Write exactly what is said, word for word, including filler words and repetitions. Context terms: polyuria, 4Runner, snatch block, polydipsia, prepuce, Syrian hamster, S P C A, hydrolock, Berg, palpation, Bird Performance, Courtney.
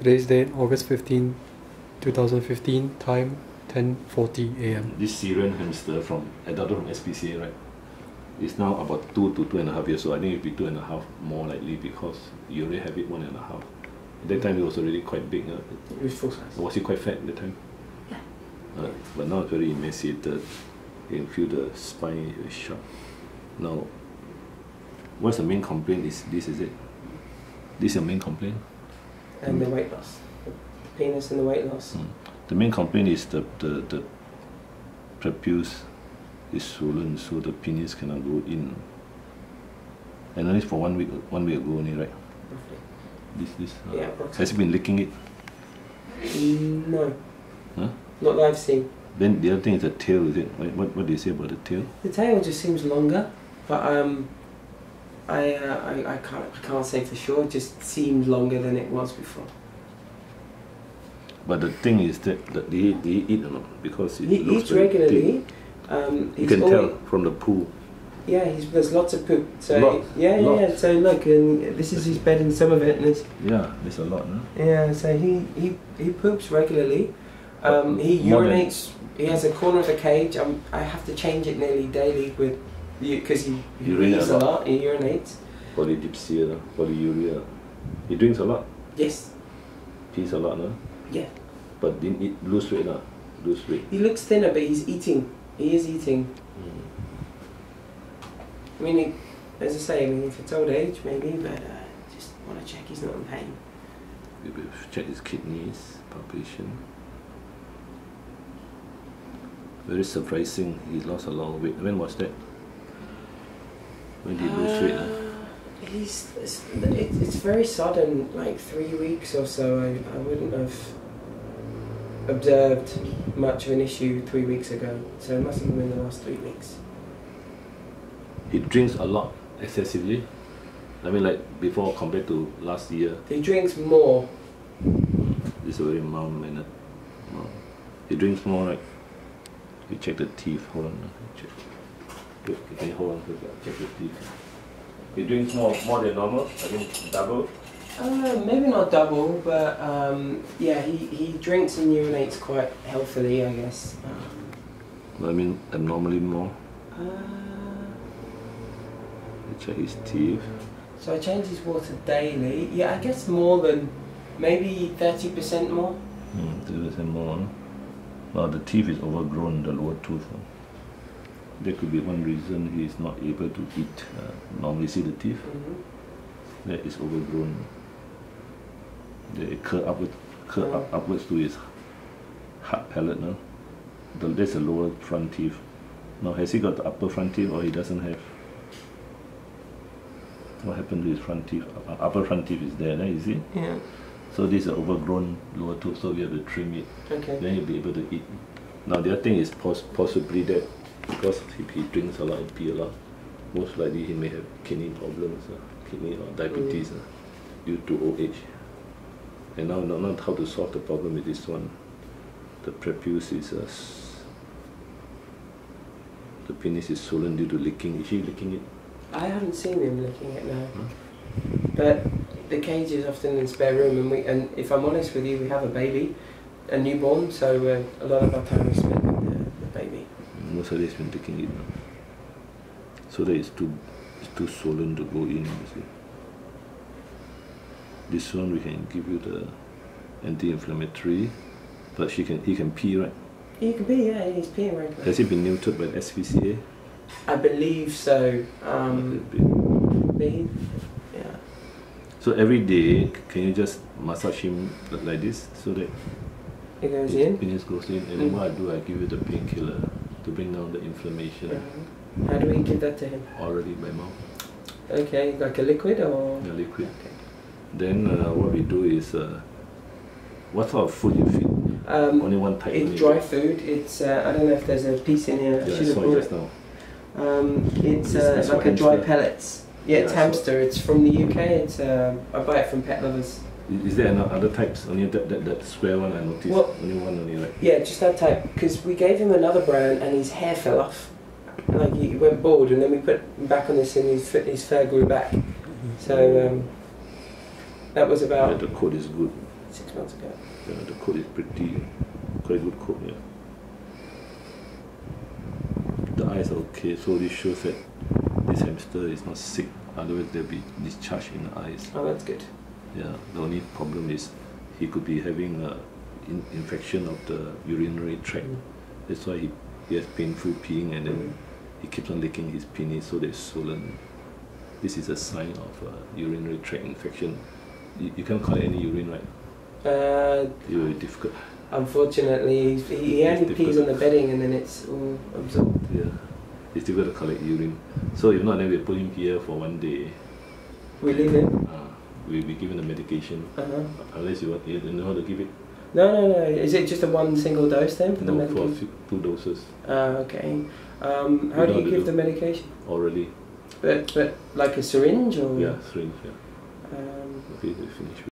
Today's date, August fifteenth, two thousand fifteen, time ten forty A M This Syrian hamster from adult from S P C A, right? It's now about two to two and a half years old. I think it'll be two and a half more likely because you already have it one and a half. At that time, it was already quite big. Uh, was it quite fat at that time? Yeah. Uh, but now it's very emaciated. You can feel the spine is sharp. Now, what's the main complaint? Is this is it? This is your main complaint? And mm. the weight loss, the penis and the weight loss. Mm. The main complaint is the the the prepuce is swollen, so the penis cannot go in. And only for one week, one week ago only, right? Roughly. This this. Uh, yeah. Has he been licking it? No. Huh? Not that I've seen. Then the other thing is the tail, is it? What, what do you say about the tail? The tail just seems longer, but um, I, uh, I, I, can't, I can't say for sure, it just seemed longer than it was before. But the thing is that, that they, they eat or not? Because it he looks eats regularly. Um, you can tell from the poo. Yeah, he's, there's lots of poop. So lots, yeah, lots. yeah. So look, and this is his bed and some of it, and it's, yeah, there's a lot. No? Yeah, so he, he, he poops regularly. Um, he urinates. He has a corner of the cage. Um, I have to change it nearly daily with, because he urinates a lot. lot. He urinates. Polydipsia, polyuria. He drinks a lot. Yes. Pees a lot, no? Yeah. But didn't eat, lose weight, no? Lose weight. He looks thinner, but he's eating. He is eating. Mm. I mean, he, as I say, I mean, if it's old age, maybe, but uh, just want to check he's not in pain. We will check his kidneys, palpation. Very surprising, he lost a lot of weight. When was that? When did he lose uh, weight? Huh? He's, it's, it's very sudden, like three weeks or so. I, I wouldn't have observed much of an issue three weeks ago, so it must have been the last three weeks. He drinks a lot, excessively? I mean, like before compared to last year? He drinks more. This is a very mild manner. He drinks more, right? You check the teeth, hold on. Check. Good. Okay, hold on, check the teeth. You drink more, more than normal? I think double? Uh, maybe not double, but um, yeah, he, he drinks and urinates quite healthily, I guess. Um, I mean, abnormally more? Uh, you check his teeth. So I change his water daily. Yeah, I guess more than, maybe thirty percent more. Mm, thirty percent more, no? Now the teeth is overgrown, the lower tooth. That could be one reason he is not able to eat. Uh, normally see the teeth? Mm-hmm. That is overgrown. They curl, upward, curl oh. up, upwards to his hard palate. No? The, that's the lower front teeth. Now has he got the upper front teeth or he doesn't have? What happened to his front teeth? Uh, upper front teeth is there, no? Is it? Yeah. So this is an overgrown lower tooth, so we have to trim it. Okay. Then he'll be able to eat. Now the other thing is pos possibly that because if he drinks a lot and pee a lot, most likely he may have kidney problems, uh, kidney or diabetes mm. uh, due to old age. And now not, not how to solve the problem with this one. The prepuce is, uh, the penis is swollen due to licking. Is he licking it? I haven't seen him licking it now. Huh? But the cage is often in the spare room, and we and if I'm honest with you, we have a baby, a newborn, so uh, a lot of our time is spent with the, the baby. Most of it has been taking it now. So that it's too, it's too swollen to go in. You see. This one we can give you the anti-inflammatory, but she can he can pee, right? He can pee, yeah, he's peeing right now. Has he been neutered by the S P C A? I believe so. Um, yeah. So every day, can you just massage him like this so that it goes in? Penis goes in, and mm. what I do, I give you the painkiller to bring down the inflammation. Mm-hmm. How do we give that to him? Already by mouth. Okay, like a liquid or? Yeah, liquid. Okay. Then uh, what we do is, uh, what sort of food you feed? Um, Only one type. It's dry food. It's uh, I don't know if there's a piece in here. Yeah, I saw it just now. Um, it's uh, like a dry pellets. Yeah, it's yeah, hamster. It's from the U K. It's uh, I buy it from pet lovers. Is there other types? Only that, that, that square one I noticed. Well, only one, only right. Yeah, just that type. Because we gave him another brand, and his hair fell off. Like he went bald, and then we put him back on this, and his his hair grew back. So um, that was about. Yeah, the coat is good. six months ago. Yeah, the coat is pretty, quite good coat, yeah. The eyes are okay, so this shows that this hamster is not sick, otherwise they'll be discharged in the eyes. Oh, that's good. Yeah, the only problem is he could be having an in infection of the urinary tract. Mm. That's why he, he has painful peeing, and then mm. he keeps on licking his penis, so they're swollen. This is a sign of uh, urinary tract infection. You, you can't collect any urine, right? Uh, it will be difficult. Unfortunately, he, he only pees on the bedding and then it's all absorbed. Yeah, it's difficult to collect urine. So if not, then we put him here for one day. We leave him? Uh, we'll be given the medication. Uh-huh. Unless you want, you know how to give it? No, no, no. Is it just a one single dose then? For no, the for a few, two doses. Uh, okay. Um, how do you give the medication? Orally. But, but like a syringe or? Yeah, syringe, yeah. Um, okay, we finish.